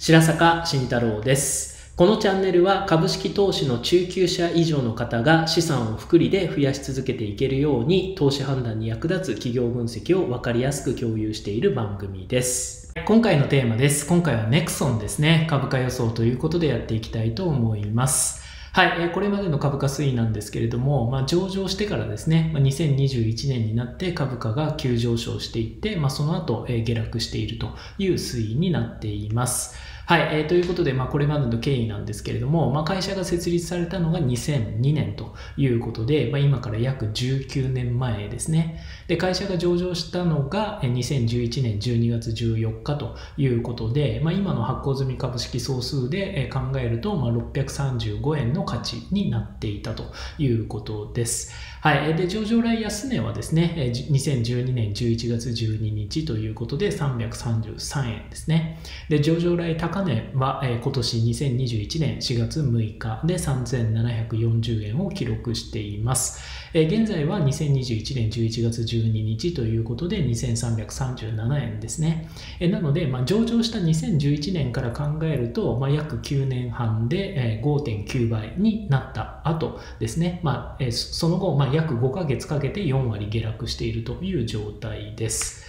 白坂慎太郎です。このチャンネルは株式投資の中級者以上の方が資産を複利で増やし続けていけるように投資判断に役立つ企業分析を分かりやすく共有している番組です。今回のテーマです。今回はネクソンですね。株価予想ということでやっていきたいと思います。はい、これまでの株価推移なんですけれども、上場してからですね、2021年になって株価が急上昇していって、その後、下落しているという推移になっています。はい、ということで、これまでの経緯なんですけれども、会社が設立されたのが2002年ということで、今から約19年前ですね。で、会社が上場したのが2011年12月14日ということで、今の発行済み株式総数で考えると、635円の価値になっていたということです。はい、で、上場来安値はですね、2012年11月12日ということで、333円ですね。で、上場来高値は今年2021年4月6日で3740円を記録しています。現在は2021年11月12日ということで2337円ですね。なので、上場した2011年から考えると、約9年半で 5.9 倍になった後ですね。その後、約5ヶ月かけて4割下落しているという状態です。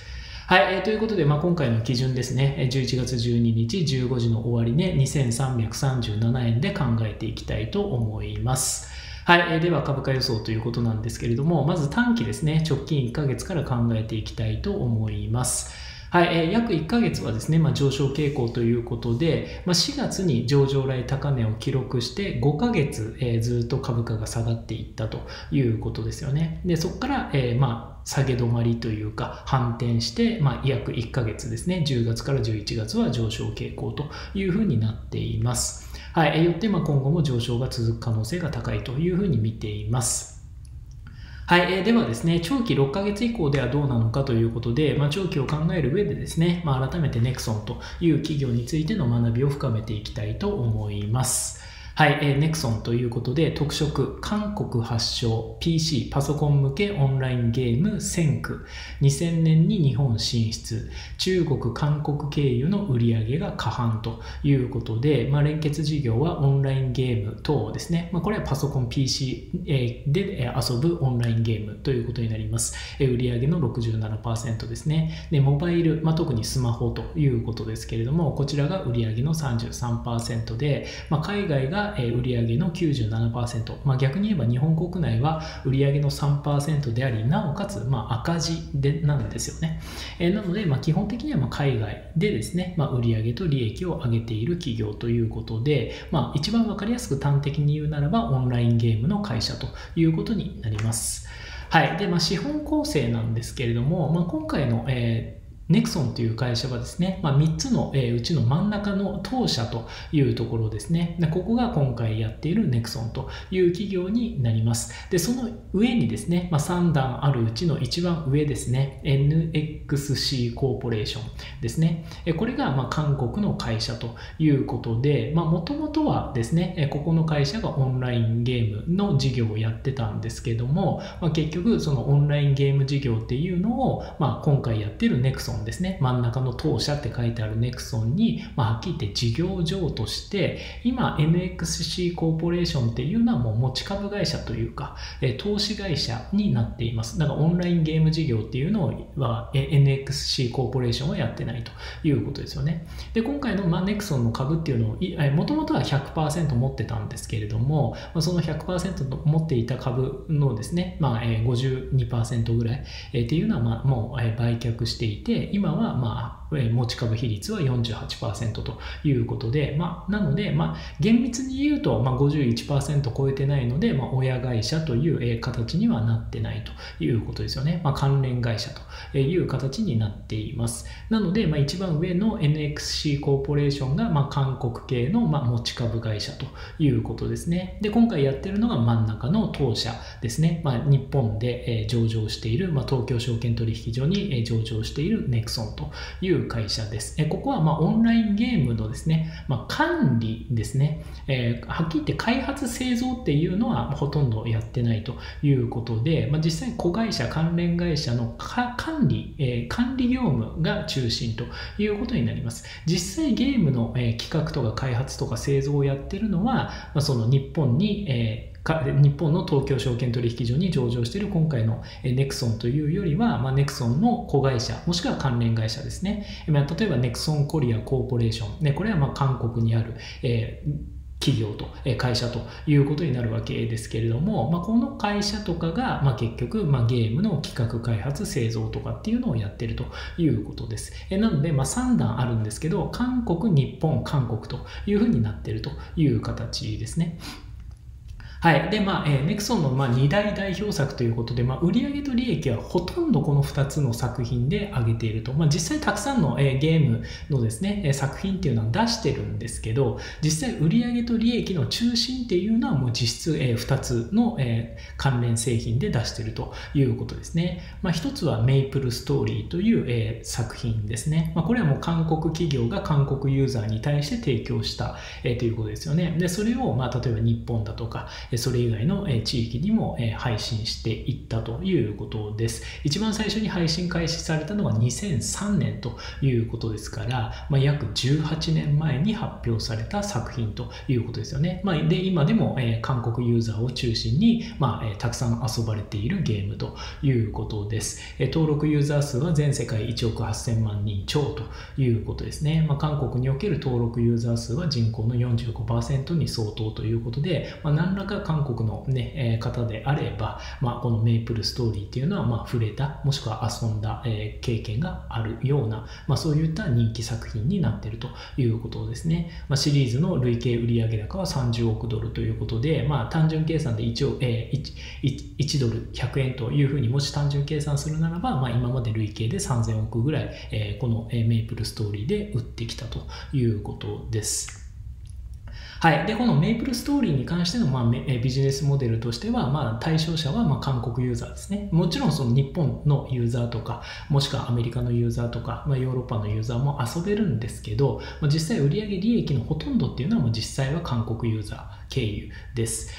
はい、ということで、今回の基準ですね、11月12日15時の終値、2337円で考えていきたいと思います。はい、では株価予想ということなんですけれども、まず短期ですね、直近1ヶ月から考えていきたいと思います。はい、約1ヶ月はですね、上昇傾向ということで、4月に上場来高値を記録して、5ヶ月、ずっと株価が下がっていったということですよね。で、そこから、下げ止まりというか反転して、約1ヶ月ですね、10月から11月は上昇傾向というふうになっています。はい、よって、今後も上昇が続く可能性が高いというふうに見ています。はい、ではですね、長期6ヶ月以降ではどうなのかということで、長期を考える上でですね、改めてネクソンという企業についての学びを深めていきたいと思います。はい、ネクソンということで、特色、韓国発祥、PC、パソコン向けオンラインゲーム、センク、2000年に日本進出、中国、韓国経由の売り上げが過半ということで、連結事業はオンラインゲーム等ですね、これはパソコン、PC で遊ぶオンラインゲームということになります。売り上げの 67% ですね。で、モバイル、特にスマホということですけれども、こちらが売り上げの 33% で、海外が売り上げの 97%、逆に言えば日本国内は売り上げの 3% であり、なおかつ赤字でなんですよね。なので、基本的には海外でですね、売り上げと利益を上げている企業ということで、一番分かりやすく端的に言うならばオンラインゲームの会社ということになります。はい、で、資本構成なんですけれども、今回の、ネクソンという会社はですね、3つのうちの真ん中の当社というところですね。ここが今回やっているネクソンという企業になります。で、その上にですね、3段あるうちの一番上ですね、NXC コーポレーションですね。これが韓国の会社ということで、もともとはですね、ここの会社がオンラインゲームの事業をやってたんですけども、結局そのオンラインゲーム事業っていうのを、今回やっているネクソンですね、真ん中の当社って書いてあるネクソンに、はっきり言って事業譲渡して、今 NXC コーポレーションっていうのはもう持ち株会社というか、投資会社になっています。だからオンラインゲーム事業っていうのは NXC コーポレーションはやってないということですよね。で、今回のネクソンの株っていうのを、もともとは 100% 持ってたんですけれども、その 100% 持っていた株のですね、52% ぐらいっていうのはもう売却していて、今は持ち株比率は 48% ということで、なので、厳密に言うと、51% 超えてないので、親会社という形にはなってないということですよね。関連会社という形になっています。なので、一番上の NXC コーポレーションが、韓国系の、持ち株会社ということですね。で、今回やってるのが真ん中の当社ですね。日本で上場している、東京証券取引所に上場しているネクソンといういう会社です。ここはオンラインゲームのですね、管理ですね、はっきり言って開発製造っていうのはほとんどやってないということで、実際子会社関連会社の管理業務が中心ということになります。実際ゲームの企画とか開発とか製造をやってるのは、その日本の東京証券取引所に上場している今回のネクソンというよりは、ネクソンの子会社もしくは関連会社ですね。例えばネクソンコリアコーポレーション、これは韓国にある企業と会社ということになるわけですけれども、この会社とかが結局ゲームの企画開発製造とかっていうのをやってるということです。なので3段あるんですけど、韓国、日本、韓国というふうになってるという形ですね。はい。で、ネクソンの2大代表作ということで、売上と利益はほとんどこの2つの作品で上げていると。実際たくさんの、ゲームのですね、作品っていうのは出してるんですけど、実際売上と利益の中心っていうのはもう実質、2つの、関連製品で出してるということですね。1つはメイプルストーリーという、作品ですね。これはもう韓国企業が韓国ユーザーに対して提供した、ということですよね。で、それを、例えば日本だとか、それ以外の地域にも配信していったということです。一番最初に配信開始されたのは2003年ということですから、約18年前に発表された作品ということですよね。で、今でも韓国ユーザーを中心にたくさん遊ばれているゲームということです。登録ユーザー数は全世界1億8000万人超ということですね。韓国における登録ユーザー数は人口の 45% に相当ということで、何らか韓国の、方であれば、このメイプルストーリーっていうのは、触れたもしくは遊んだ、経験があるような、そういった人気作品になっているということですね。シリーズの累計売上高は30億ドルということで、単純計算で1ドル100円というふうにもし単純計算するならば、今まで累計で3000億ぐらい、このメイプルストーリーで売ってきたということです。はい。で、このメイプルストーリーに関しての、ビジネスモデルとしては、対象者は、韓国ユーザーですね。もちろん、その日本のユーザーとか、もしくはアメリカのユーザーとか、ヨーロッパのユーザーも遊べるんですけど、実際売上利益のほとんどっていうのは、実際は韓国ユーザー経由です。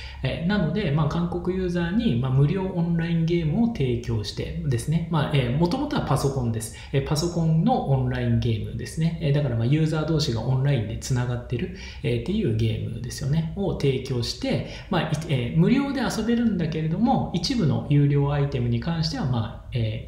なので、韓国ユーザーに、無料オンラインゲームを提供してですね、もともとはパソコンです。パソコンのオンラインゲームですね。だから、ユーザー同士がオンラインでつながってる、っていうゲームですよねを提供して、無料で遊べるんだけれども一部の有料アイテムに関しては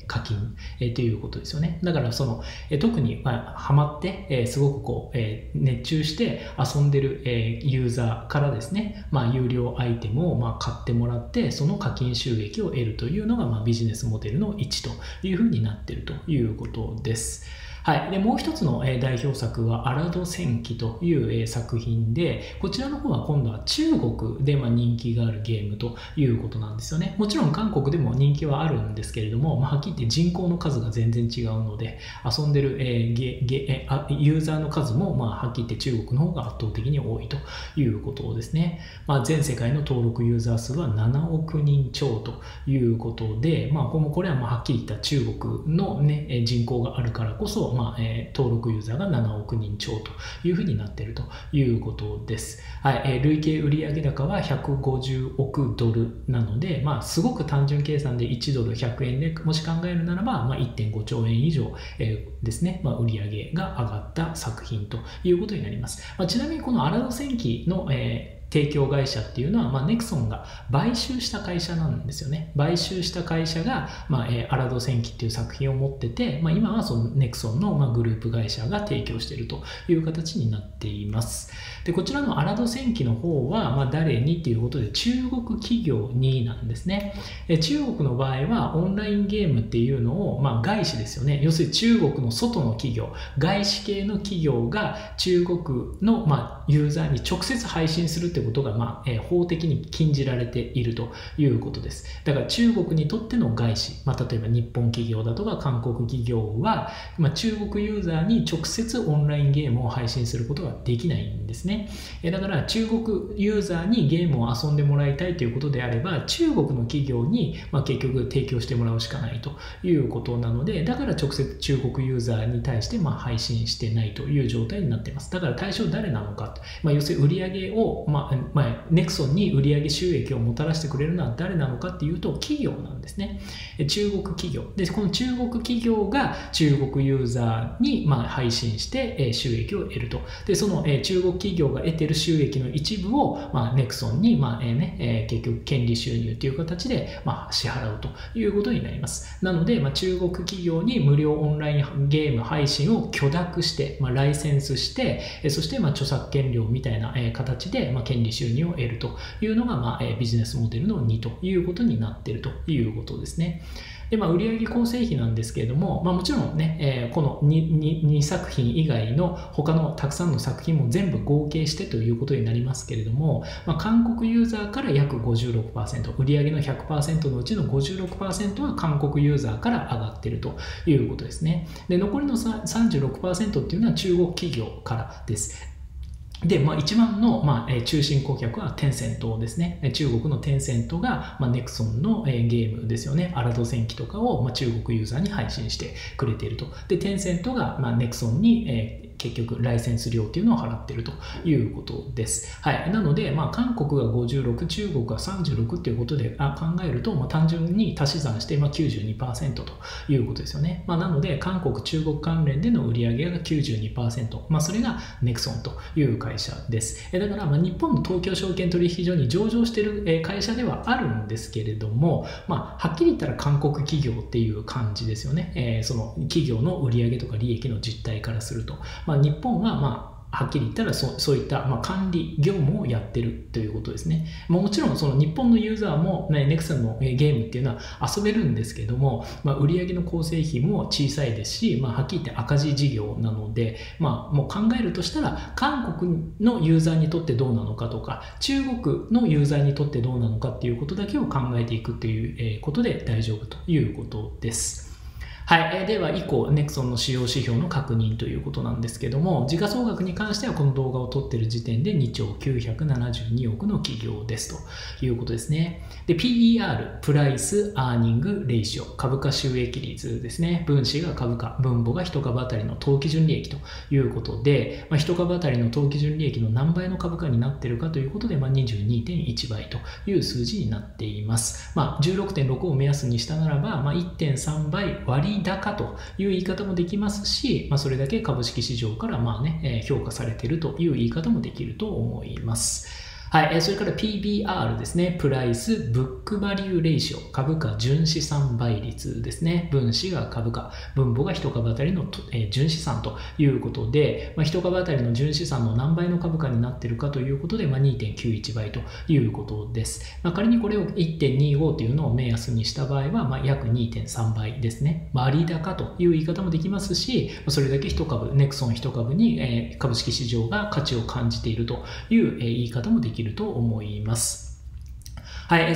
課金、ということですよね。だからその、特に、ハマって、すごくこう、熱中して遊んでる、ユーザーからですね、有料アイテムを、買ってもらってその課金収益を得るというのが、ビジネスモデルの1というふうになっているということです。はい。で、もう一つの代表作は、アラド戦記という作品で、こちらの方は今度は中国で人気があるゲームということなんですよね。もちろん韓国でも人気はあるんですけれども、はっきり言って人口の数が全然違うので、遊んでるユーザーの数も、はっきり言って中国の方が圧倒的に多いということですね。全世界の登録ユーザー数は7億人超ということで、これははっきり言った中国の、人口があるからこそ、登録ユーザーが7億人超というふうになっているということです。はい。累計売上高は150億ドルなので、すごく単純計算で1ドル100円でもし考えるならば、1.5 兆円以上、ですね、売上が上がった作品ということになります。ちなみにこのアラド戦記の、提供会社っていうのは、ネクソンが買収した会社なんですよね。買収した会社が、アラド戦記っていう作品を持ってて、今はそのネクソンの、グループ会社が提供しているという形になっています。で、こちらのアラド戦記の方は、誰にっていうことで、中国企業になんですね。中国の場合は、オンラインゲームっていうのを、外資ですよね。要するに中国の外の企業、外資系の企業が中国の、ユーザーに直接配信するっていうことが、法的に禁じられているということです。だから中国にとっての外資、例えば日本企業だとか韓国企業は、中国ユーザーに直接オンラインゲームを配信することができないんですね。だから中国ユーザーにゲームを遊んでもらいたいということであれば、中国の企業に、結局提供してもらうしかないということなので、だから直接中国ユーザーに対して、配信してないという状態になっています。だから対象誰なのか、要するに売上を、ネクソンに売上収益をもたらしてくれるのは誰なのかっていうと、企業なんですね。中国企業で、この中国企業が中国ユーザーに、配信して収益を得ると。でその中国企業が得ている収益の一部を、ネクソンに、結局権利収入という形で、支払うということになります。なので、中国企業に無料オンラインゲーム配信を許諾して、ライセンスして、そして、著作権料みたいな形で、権利収入を得るというのが、ビジネスモデルの2ということになっているということですね。で売上構成費なんですけれども、もちろんね、この 2作品以外の他のたくさんの作品も全部合計してということになりますけれども、韓国ユーザーから約 56%、 売上の 100% のうちの 56% は韓国ユーザーから上がっているということですね。で残りの 36% っていうのは中国企業からです。で、一番の、中心顧客はテンセントですね。中国のテンセントが、ネクソンの、ゲームですよね。アラド戦記とかを、中国ユーザーに配信してくれていると。で、テンセントが、ネクソンに、結局ライセンス料というのを払っているということです。なので、韓国が56、中国が36ということで考えると、単純に足し算して、92% ということですよね。なので、韓国、中国関連での売上が 92%、それがネクソンという会社です。だから、日本の東京証券取引所に上場している会社ではあるんですけれども、はっきり言ったら韓国企業っていう感じですよね。その企業の売上とか利益の実態からすると。日本ははっきり言ったらそういった管理業務をやってるということですね。もちろんその日本のユーザーもネクソンのゲームっていうのは遊べるんですけども、売上の構成費も小さいですし、はっきり言って赤字事業なので、もう考えるとしたら韓国のユーザーにとってどうなのかとか、中国のユーザーにとってどうなのかっていうことだけを考えていくということで大丈夫ということです。では以降、ネクソンの使用指標の確認ということなんですけども、時価総額に関してはこの動画を撮っている時点で2兆972億の企業ですということですね。で、PER、プライス・アーニング・レイシオ、株価収益率ですね。分子が株価、分母が1株当たりの当期純利益ということで、1株当たりの当期純利益の何倍の株価になっているかということで、22.1 倍という数字になっています。16.6 を目安にしたならば、1.3 倍割り高という言い方もできますし、それだけ株式市場から評価されているという言い方もできると思います。それから PBR ですね。プライス・ブック・バリュー・レイシオ。株価純資産倍率ですね。分子が株価、分母が1株当たりの純資産ということで、1株当たりの純資産の何倍の株価になっているかということで、2.91 倍ということです。仮にこれを 1.25 というのを目安にした場合は、約 2.3 倍ですね。割高という言い方もできますし、それだけ1株、ネクソン1株に株式市場が価値を感じているという言い方もできます。と思います。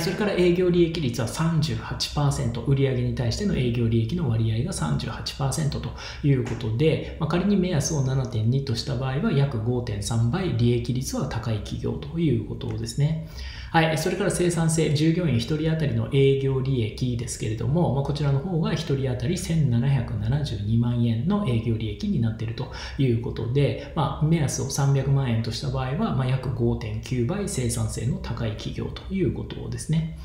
それから営業利益率は 38%、 売上に対しての営業利益の割合が 38% ということで、仮に目安を 7.2 とした場合は約 5.3 倍利益率は高い企業ということですね。それから生産性、従業員1人当たりの営業利益ですけれども、こちらの方が1人当たり1772万円の営業利益になっているということで、目安を300万円とした場合は、約 5.9 倍生産性の高い企業ということですね。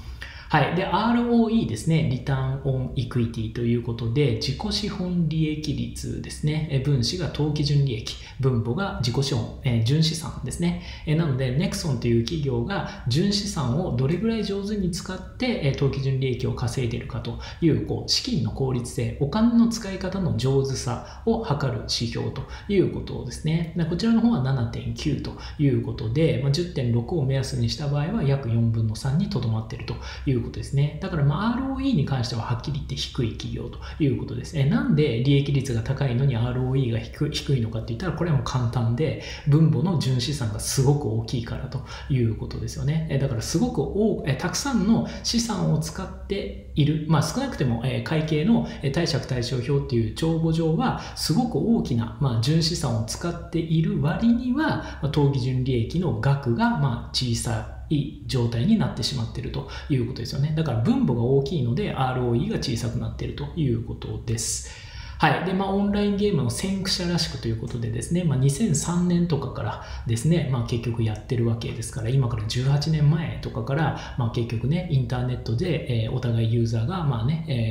で、ROE ですね。リターンオンイクイティということで、自己資本利益率ですね。分子が当期純利益、分母が自己資本、純資産ですね。なので、ネクソンという企業が純資産をどれぐらい上手に使って、当期純利益を稼いでいるかという、資金の効率性、お金の使い方の上手さを測る指標ということですね。こちらの方は 7.9 ということで、10.6 を目安にした場合は約4分の3にとどまっているといういうことですね。だから、ROE に関してははっきり言って低い企業ということです。なんで利益率が高いのに ROE が低いのかって言ったら、これはもう簡単で、分母の純資産がすごく大きいからということですよね。だからすごくたくさんの資産を使っている、少なくても会計の貸借対照表っていう帳簿上はすごく大きな純資産を使っている割には、当期純利益の額が小さい状態になってしまっているということですよね。だから分母が大きいので ROE が小さくなっているということです。はい。で、オンラインゲームの先駆者らしくということでですね、2003年とかからですね、結局やってるわけですから、今から18年前とかから、結局ね、インターネットで、お互いユーザーが、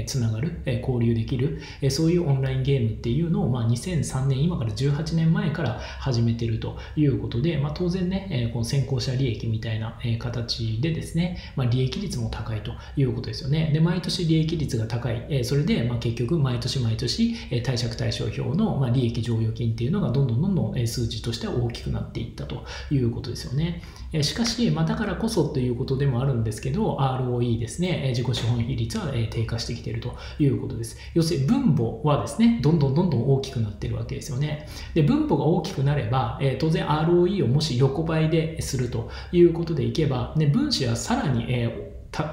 つながる、交流できる、そういうオンラインゲームっていうのを、2003年、今から18年前から始めてるということで、当然ね、この先行者利益みたいな形でですね、利益率も高いということですよね。で、毎年利益率が高い。それで、結局、毎年、貸借対照表の利益剰余金っていうのがどんどん数値としては大きくなっていったということですよね。しかし、だからこそということでもあるんですけど、ROE ですね、自己資本比率は低下してきているということです。要するに分母はですね、どんどん大きくなっているわけですよね。で、分母が大きくなれば、当然 ROE をもし横ばいでするということでいけば、分子はさらに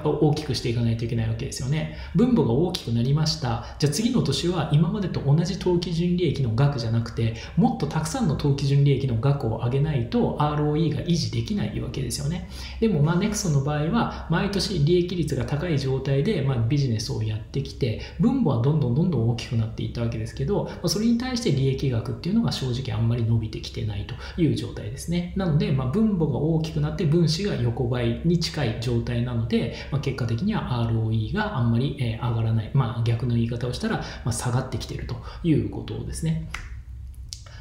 大きくしていかないといけないわけですよね。分母が大きくなりました。じゃあ次の年は今までと同じ当期純利益の額じゃなくて、もっとたくさんの当期純利益の額を上げないと ROE が維持できないわけですよね。でもネクソンの場合は毎年利益率が高い状態でビジネスをやってきて、分母はどんどん大きくなっていったわけですけど、それに対して利益額っていうのが正直あんまり伸びてきてないという状態ですね。なので分母が大きくなって分子が横ばいに近い状態なので、結果的には ROE があんまり上がらない、逆の言い方をしたら下がってきているということですね。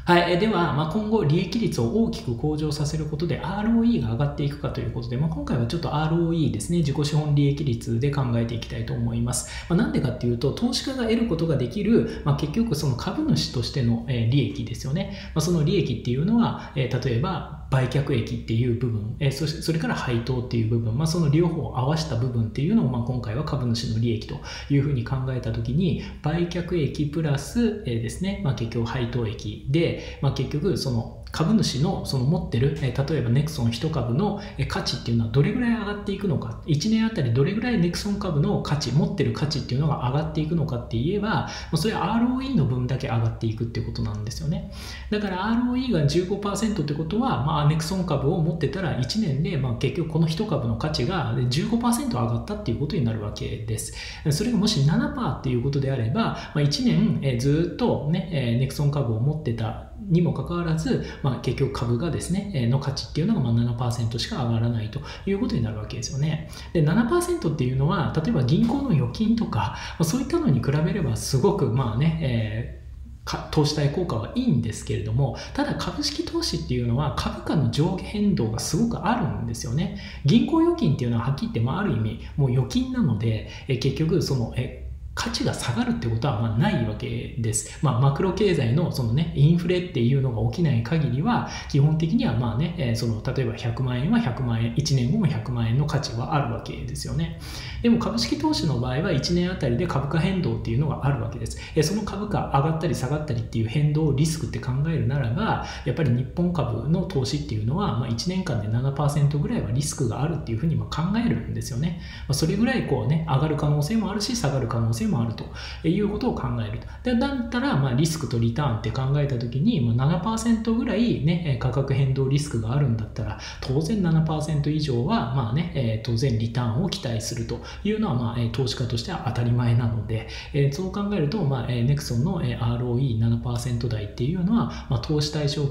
はい、では、今後利益率を大きく向上させることで ROE が上がっていくかということで、今回はちょっと ROE ですね、自己資本利益率で考えていきたいと思います。なんでかっていうと、投資家が得ることができる、結局その株主としての利益ですよね。その利益っていうのは、例えば売却益っていう部分、それから配当っていう部分、その両方を合わせた部分っていうのを、今回は株主の利益というふうに考えたときに、売却益プラスですね、結局配当益で、結局その株主のその持ってる、例えばネクソン1株の価値っていうのはどれぐらい上がっていくのか、1年あたりどれぐらいネクソン株の価値、持ってる価値っていうのが上がっていくのかって言えば、それは ROE の分だけ上がっていくっていうことなんですよね。だから ROE が 15% ってことは、ネクソン株を持ってたら1年で、結局この1株の価値が 15% 上がったっていうことになるわけです。それがもし 7% っていうことであれば、1年ずっとね、ネクソン株を持ってたにもかかわらず、結局株がですね、の価値っていうのが 7% しか上がらないということになるわけですよね。で、7% っていうのは、例えば銀行の預金とか、そういったのに比べればすごく投資対効果はいいんですけれども、ただ株式投資っていうのは株価の上下変動がすごくあるんですよね。銀行預金っていうのははっきり言って、ある意味もう預金なので、結局その価値が下がるってことはないわけです。マクロ経済のそのね、インフレっていうのが起きない限りは、基本的には例えば100万円は100万円、1年後も100万円の価値はあるわけですよね。でも株式投資の場合は1年あたりで株価変動っていうのがあるわけです。その株価上がったり下がったりっていう変動をリスクって考えるならば、やっぱり日本株の投資っていうのは、1年間で 7% ぐらいはリスクがあるっていうふうに考えるんですよね。それぐらい上がる可能性もあるし、下がる可能性ももあるということを考えると。で、だったらリスクとリターンって考えたときに、7% ぐらい、価格変動リスクがあるんだったら、当然 7% 以上は当然リターンを期待するというのは、投資家としては当たり前なので、そう考えると、ネクソンの ROE7% 台っていうのは、投資対象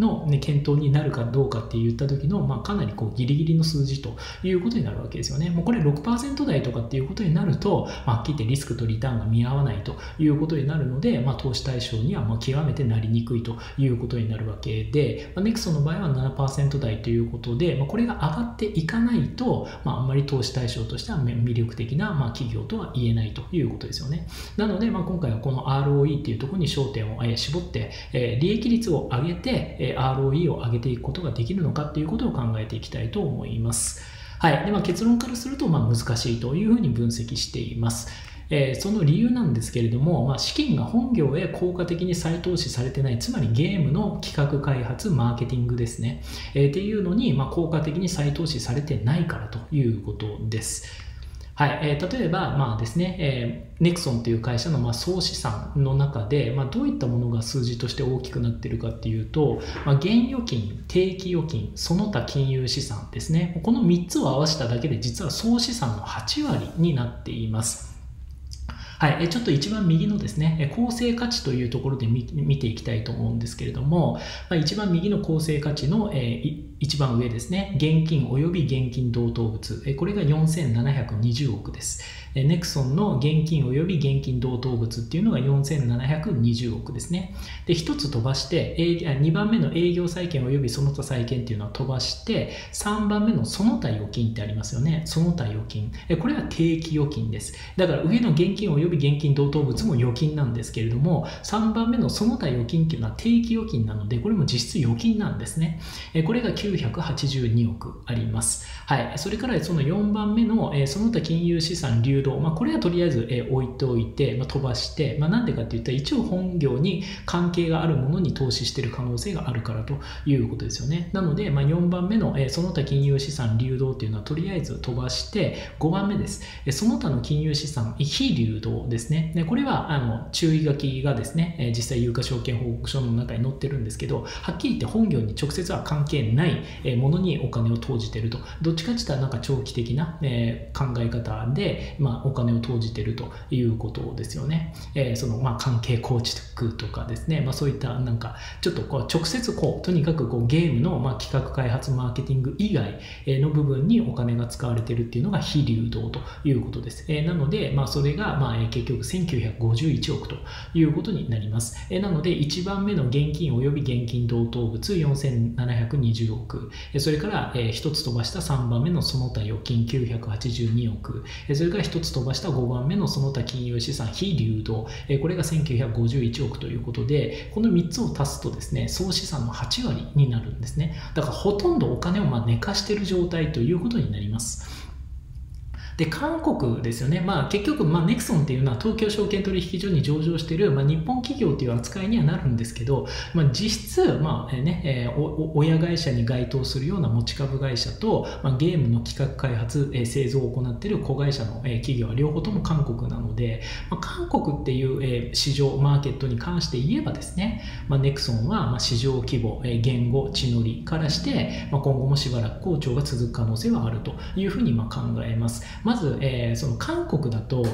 の、検討になるかどうかっていった時の、かなりギリギリの数字ということになるわけですよね。もうこれ 6% 台とかっていうことになると、はっきり言ってリスクとリターンが見合わないということになるので、投資対象には極めてなりにくいということになるわけで、ネクソンの場合は 7% 台ということで、これが上がっていかないと、あんまり投資対象としては魅力的な企業とは言えないということですよね。なので、今回はこの ROE っていうところに焦点を絞って、利益率を上げて ROE を上げていくことができるのかということを考えていきたいと思います。はい。で、結論からすると、難しいというふうに分析しています。その理由なんですけれども、資金が本業へ効果的に再投資されてない、つまりゲームの企画開発、マーケティングですね。っていうのに、効果的に再投資されてないからということです。はい。例えば、ですね、ネクソンという会社の総資産の中で、どういったものが数字として大きくなっているかっていうと、現預金、定期預金、その他金融資産ですね。この3つを合わせただけで実は総資産の8割になっています。はい、ちょっと一番右のですね、構成価値というところで見ていきたいと思うんですけれども、一番右の構成価値の一番上ですね、現金及び現金同等物、これが4720億です。ネクソンの現金及び現金同等物っていうのが4720億ですね。で、1つ飛ばして、2番目の営業債権及びその他債権っていうのは飛ばして、3番目のその他預金ってありますよね。その他預金。これは定期預金です。だから上の現金及び現金同等物も預金なんですけれども、3番目のその他預金というのは定期預金なので、これも実質預金なんですね。これが982億あります。はい。それからその4番目のその他金融資産流動、これはとりあえず置いておいて、飛ばして、なんでかっていったら一応本業に関係があるものに投資している可能性があるからということですよね。なので、4番目のその他金融資産流動というのはとりあえず飛ばして、5番目です。その他の金融資産非流動ですね。これは注意書きがですね、実際有価証券報告書の中に載ってるんですけど、はっきり言って本業に直接は関係ないものにお金を投じてると。どっちかといったら長期的な考え方で、お金を投じてるということですよね。その関係構築とかですね、そういったちょっと直接とにかくゲームの企画開発マーケティング以外の部分にお金が使われてるっていうのが非流動ということです。なので、それが結局1951億ということになります。なので1番目の現金及び現金同等物4720億、それから1つ飛ばした3番目のその他預金982億、それから1つ飛ばした5番目のその他金融資産非流動、これが1951億ということで、この3つを足すとですね、総資産の8割になるんですね。だからほとんどお金を寝かしている状態ということになります。で、韓国ですよね。結局、ネクソンっていうのは東京証券取引所に上場している、日本企業という扱いにはなるんですけど、実質、親会社に該当するような持ち株会社と、ゲームの企画開発、製造を行っている子会社の企業は両方とも韓国なので、韓国っていう、市場、マーケットに関して言えばですね、ネクソンは、市場規模、言語、地の利からして、今後もしばらく好調が続く可能性はあるというふうに、考えます。まず、その韓国だと、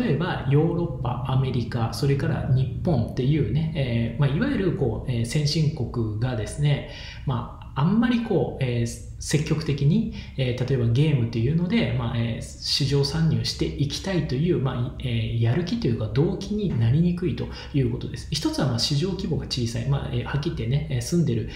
例えばヨーロッパ、アメリカ、それから日本っていうね、いわゆる先進国がですね、あんまり積極的に、例えばゲームというので、市場参入していきたいという、やる気というか動機になりにくいということです。一つは市場規模が小さい、はっきり言ってね、住んでる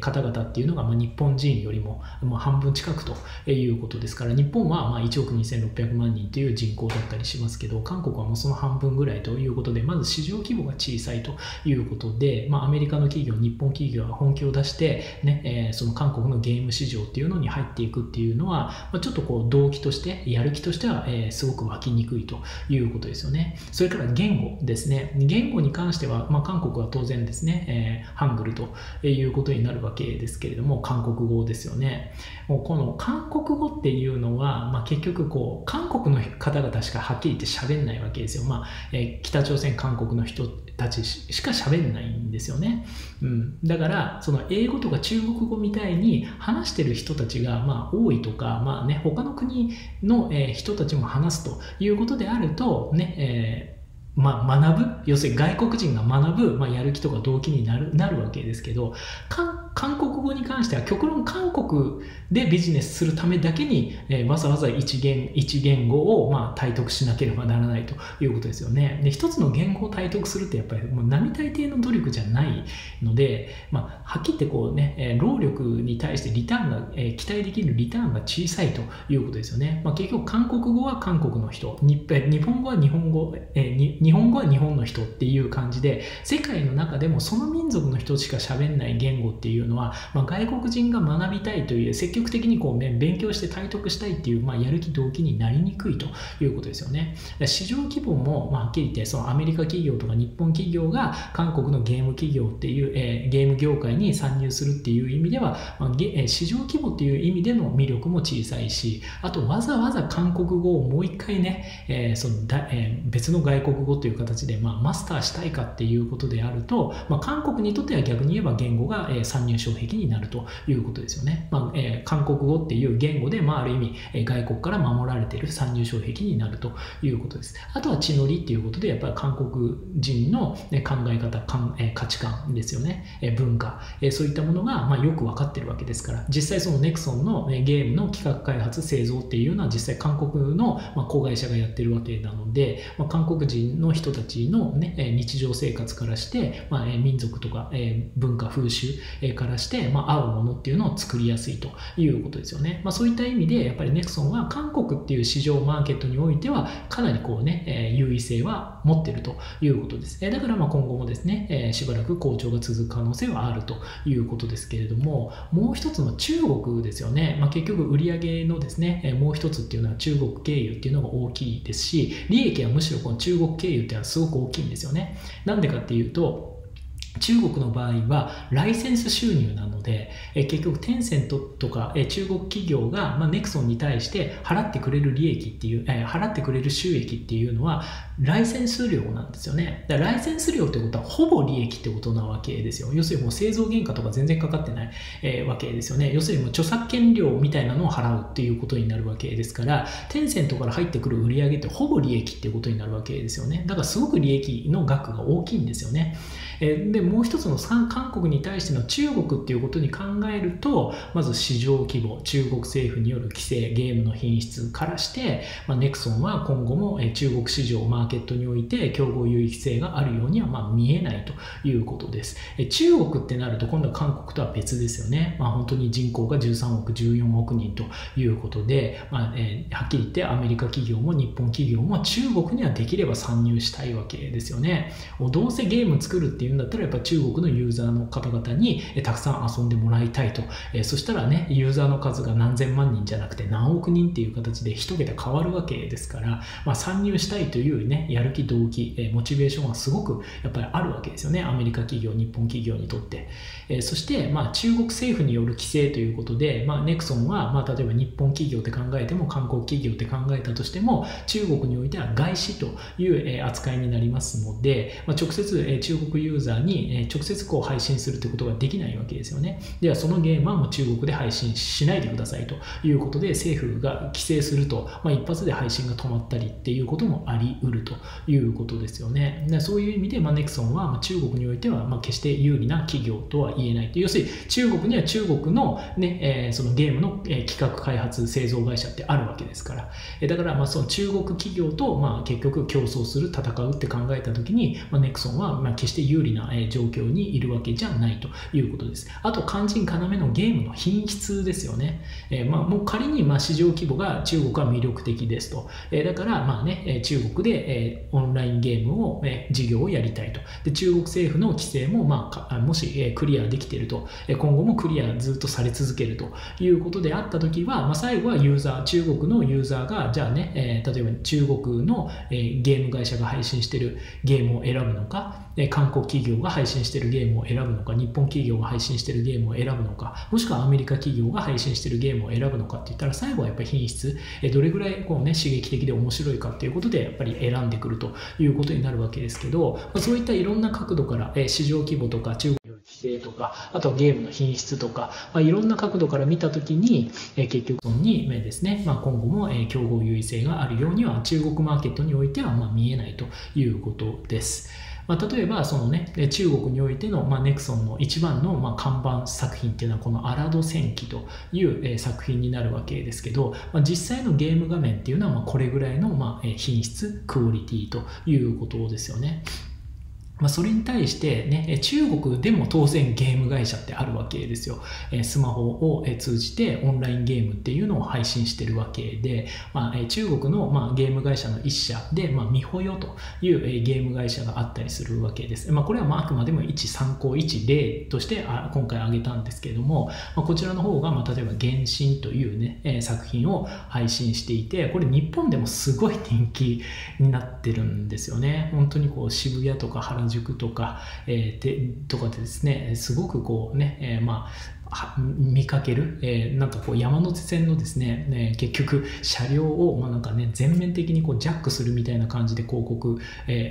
方々っていうのが日本人よりも半分近くということですから、日本は1億2600万人という人口だったりしますけど、韓国はもうその半分ぐらいということで、まず市場規模が小さいということで、アメリカの企業、日本企業が本気を出して、その韓国のゲーム市場っていうのに入っていくっていうのは、ちょっと動機として、やる気としては、すごく湧きにくいということですよね。それから言語ですね。言語に関しては、韓国は当然ですね、ハングルということになるわけですけれども、韓国語ですよね。この韓国語っていうのは、結局韓国の方々しかはっきり言って喋んないわけですよ。北朝鮮、韓国の人たちしか喋んないんですよね。だから、その英語とか中国語みたいに話してる人たちが多いとか、他の国の人たちも話すということであるとね、学ぶ、要するに外国人が学ぶ、やる気とか動機になるわけですけど、韓国語に関しては極論韓国でビジネスするためだけに、わざわざ一言語を体得しなければならないということですよね。で、一つの言語を体得するってやっぱり並大抵の努力じゃないので、はっきり言って労力に対してリターンが、期待できるリターンが小さいということですよね。結局韓国語は韓国の人、日本語は日本の人っていう感じで、世界の中でもその民族の人しか喋んない言語っていうのは、外国人が学びたいという積極的に勉強して体得したいっていう、やる気動機になりにくいということですよね。市場規模も、はっきり言ってそのアメリカ企業とか日本企業が韓国のゲーム企業っていう、ゲーム業界に参入するっていう意味では、市場規模っていう意味での魅力も小さいし、あとわざわざ韓国語をもう一回ね、別の外国語という形で、マスターしたいかっていうことであると、韓国にとっては逆に言えば言語が、参入障壁になるということですよね。韓国語っていう言語で、ある意味、外国から守られている参入障壁になるということです。あとは地の利っていうことで、やっぱり韓国人の考え方、価値観ですよね、文化、そういったものが、よく分かってるわけですから、実際そのネクソンのゲームの企画開発製造っていうのは実際韓国の子会社がやってるわけなので、韓国人の人たちの、日常生活からして、民族とか文化風習からして、合うものっていうのを作りやすいということですよね。そういった意味でやっぱりネクソンは韓国っていう市場マーケットにおいてはかなり優位性は持っているということです。だから今後もですね、しばらく好調が続く可能性はあるということですけれども、もう一つの中国ですよね。結局売上のですね、もう一つっていうのは中国経由っていうのが大きいですし、利益はむしろこの中国経由っていうのはすごく大きいんですよね。なんでかっていうと、中国の場合はライセンス収入なので、結局テンセントとか中国企業がネクソンに対して払ってくれる利益っていう、払ってくれる収益っていうのはライセンス料なんですよね。だからライセンス料ってことはほぼ利益ってことなわけですよ。要するにもう製造原価とか全然かかってない、わけですよね。要するにもう著作権料みたいなのを払うっていうことになるわけですから、テンセントから入ってくる売り上げってほぼ利益ってことになるわけですよね。だからすごく利益の額が大きいんですよね。でもう一つの韓国に対しての中国っていうことに考えると、まず市場規模、中国政府による規制、ゲームの品質からして、ネクソンは今後も中国市場マーケットにおいて競合優位性があるようには見えないということです。中国ってなると今度は韓国とは別ですよね。本当に人口が13億、14億人ということで、はっきり言ってアメリカ企業も日本企業も中国にはできれば参入したいわけですよね。どうせゲーム作るっていうんだったらやっぱ中国のユーザーの方々にたくさん遊んでもらいたいと、そしたらね、ユーザーの数が何千万人じゃなくて何億人っていう形で一桁変わるわけですから、参入したいというね、やる気動機、モチベーションはすごくやっぱりあるわけですよね、アメリカ企業、日本企業にとって。そして、中国政府による規制ということで、ネクソンは、例えば日本企業って考えても韓国企業って考えたとしても中国においては外資という、扱いになりますので、直接、中国ユーザーに直接配信するということができないわけですよね。ではそのゲームはもう中国で配信しないでくださいということで政府が規制すると、一発で配信が止まったりっていうこともあり得るということですよね。そういう意味でネクソンは中国においては決して有利な企業とは言えないと。要するに中国には中国の、そのゲームの企画開発製造会社ってあるわけですから、だからその中国企業と結局競争する、戦うって考えた時にネクソンは決して有利な状況にいるわけじゃないということです。あと肝心要のゲームの品質ですよね。もう仮に市場規模が中国は魅力的ですと、だから中国でオンラインゲームを事業をやりたいと。で中国政府の規制ももしクリアできていると、今後もクリアずっとされ続けるということであった時は、最後はユーザー、中国のユーザーがじゃあね、例えば中国のゲーム会社が配信しているゲームを選ぶのか、韓国企業が配信しているゲームを選ぶのか、日本企業が配信しているゲームを選ぶのか、もしくはアメリカ企業が配信しているゲームを選ぶのかっていったら、最後はやっぱり品質、どれぐらい刺激的で面白いかっていうことでやっぱり選んでくるということになるわけですけど、そういったいろんな角度から市場規模とか中国規制とか、あとはゲームの品質とか、いろんな角度から見たときに、結局にですね、今後も競合優位性があるようには中国マーケットにおいては見えないということです。例えばその、中国においての、ネクソンの一番の、看板作品っていうのはこの「アラド戦記」という、作品になるわけですけど、実際のゲーム画面っていうのはこれぐらいの、品質クオリティということですよね。それに対して、ね、中国でも当然ゲーム会社ってあるわけですよ。スマホを通じてオンラインゲームっていうのを配信してるわけで、中国のゲーム会社の一社でミホヨというゲーム会社があったりするわけです。これはあくまでも一参考一例として今回挙げたんですけれども、こちらの方が例えば「原神」というね作品を配信していて、これ日本でもすごい人気になってるんですよね。本当にこう渋谷とか原塾とか、でですね、すごくこうね、見かける、なんかこう山手線のですね、結局車両をなんかね全面的にこうジャックするみたいな感じで広告、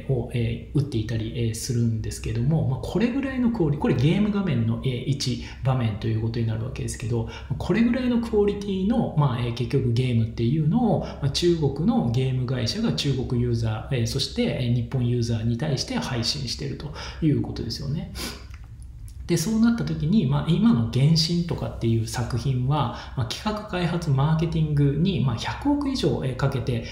を、打っていたり、するんですけども、これぐらいのクオリティ、これゲーム画面の、一場面ということになるわけですけど、これぐらいのクオリティの、結局ゲームっていうのを、中国のゲーム会社が中国ユーザー、そして日本ユーザーに対して配信しているということですよね。でそうなった時に、今の「原神」とかっていう作品は、企画開発マーケティングに100億以上かけて、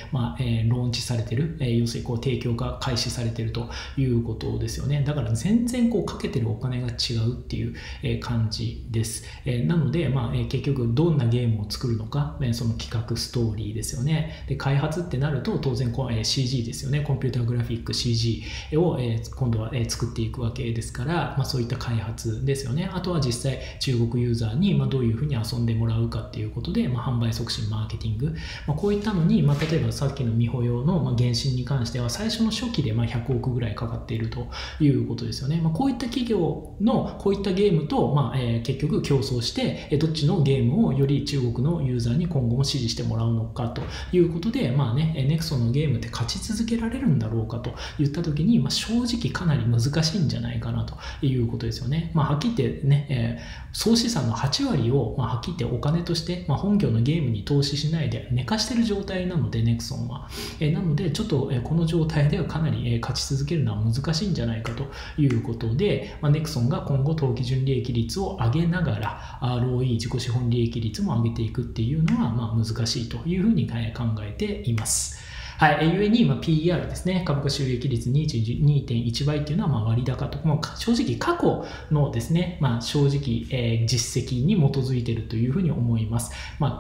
ローンチされてる、要するにこう提供が開始されてるということですよね。だから全然こうかけてるお金が違うっていう感じです。なので、結局どんなゲームを作るのか、その企画ストーリーですよね。で開発ってなると当然こう CG ですよね。コンピューターグラフィック CG を今度は作っていくわけですから、そういった開発ですよね。あとは実際中国ユーザーにどういうふうに遊んでもらうかっていうことで、販売促進マーケティング、こういったのに、例えばさっきのミホヨの原神に関しては最初の初期で100億ぐらいかかっているということですよね。こういった企業のこういったゲームと、結局競争してどっちのゲームをより中国のユーザーに今後も支持してもらうのかということで、ネクソンのゲームって勝ち続けられるんだろうかといった時に、正直かなり難しいんじゃないかなということですよね。はっきり言ってね、総資産の8割を、はっきり言ってお金として、本業のゲームに投資しないで寝かしてる状態なので、ネクソンは。なのでちょっと、この状態ではかなり、勝ち続けるのは難しいんじゃないかということで、ネクソンが今後当期純利益率を上げながら ROE 自己資本利益率も上げていくっていうのは、難しいというふうに考えています。ゆえに、PER ですね、株価収益率 2.1 倍っていうのは割高と、正直過去のですね、正直、実績に基づいているというふうに思います。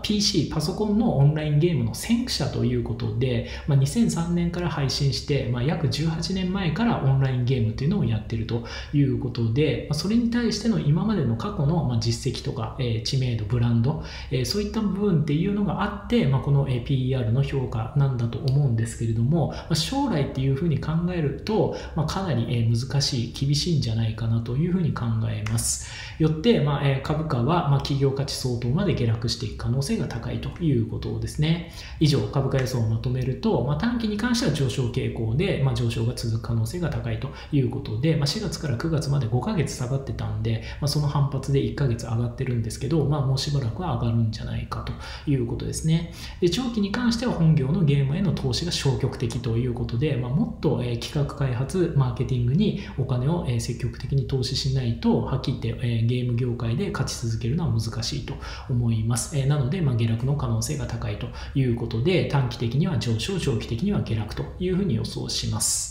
PC、パソコンのオンラインゲームの先駆者ということで、2003年から配信して、約18年前からオンラインゲームというのをやっているということで、それに対しての今までの過去の、実績とか、知名度、ブランド、そういった部分っていうのがあって、この PER の評価なんだと思うですけれども、将来っていうふうに考えると、かなり難しい、厳しいんじゃないかなというふうに考えます。よって、株価は企業価値相当まで下落していく可能性が高いということですね。以上、株価予想をまとめると、短期に関しては上昇傾向で、上昇が続く可能性が高いということで、4月から9月まで5ヶ月下がってたんで、その反発で1ヶ月上がってるんですけど、もうしばらくは上がるんじゃないかということですね。で、長期に関しては本業のゲームへの投資が消極的ということで、もっと企画開発マーケティングにお金を積極的に投資しないと、はっきり言ってゲーム業界で勝ち続けるのは難しいと思います。なので、下落の可能性が高いということで、短期的には上昇、長期的には下落というふうに予想します。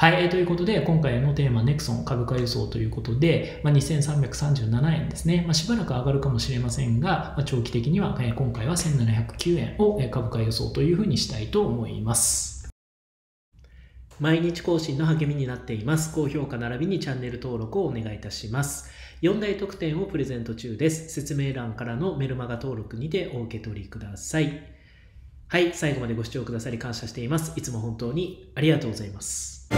ということで、今回のテーマ、ネクソン株価予想ということで、2337円ですね、しばらく上がるかもしれませんが、長期的には、今回は1709円を株価予想というふうにしたいと思います。毎日更新の励みになっています。高評価並びにチャンネル登録をお願いいたします。4大特典をプレゼント中です。説明欄からのメルマガ登録にてお受け取りください。最後までご視聴くださり感謝しています。いつも本当にありがとうございます。